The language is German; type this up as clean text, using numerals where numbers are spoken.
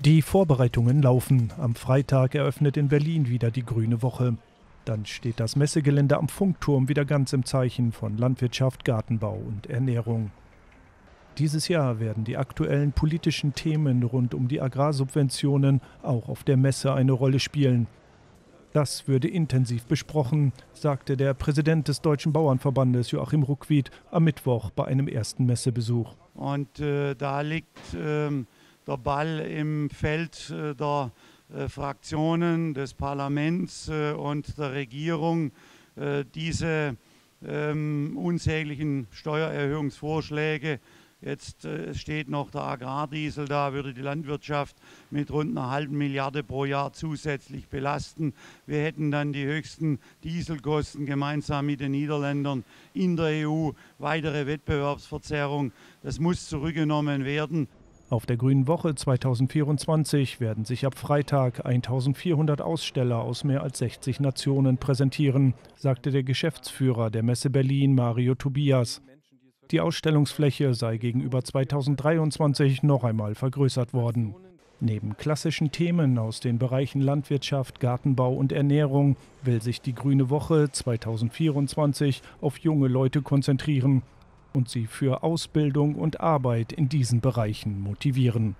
Die Vorbereitungen laufen. Am Freitag eröffnet in Berlin wieder die Grüne Woche. Dann steht das Messegelände am Funkturm wieder ganz im Zeichen von Landwirtschaft, Gartenbau und Ernährung. Dieses Jahr werden die aktuellen politischen Themen rund um die Agrarsubventionen auch auf der Messe eine Rolle spielen. Das würde intensiv besprochen, sagte der Präsident des Deutschen Bauernverbandes Joachim Rukwied am Mittwoch bei einem ersten Messebesuch. Und da liegt der Ball im Feld der Fraktionen, des Parlaments und der Regierung, diese unsäglichen Steuererhöhungsvorschläge. Jetzt steht noch der Agrardiesel da, würde die Landwirtschaft mit rund einer halben Milliarde pro Jahr zusätzlich belasten. Wir hätten dann die höchsten Dieselkosten gemeinsam mit den Niederländern in der EU, weitere Wettbewerbsverzerrung. Das muss zurückgenommen werden. Auf der Grünen Woche 2024 werden sich ab Freitag 1400 Aussteller aus mehr als 60 Nationen präsentieren, sagte der Geschäftsführer der Messe Berlin, Mario Tobias. Die Ausstellungsfläche sei gegenüber 2023 noch einmal vergrößert worden. Neben klassischen Themen aus den Bereichen Landwirtschaft, Gartenbau und Ernährung will sich die Grüne Woche 2024 auf junge Leute konzentrieren und sie für Ausbildung und Arbeit in diesen Bereichen motivieren.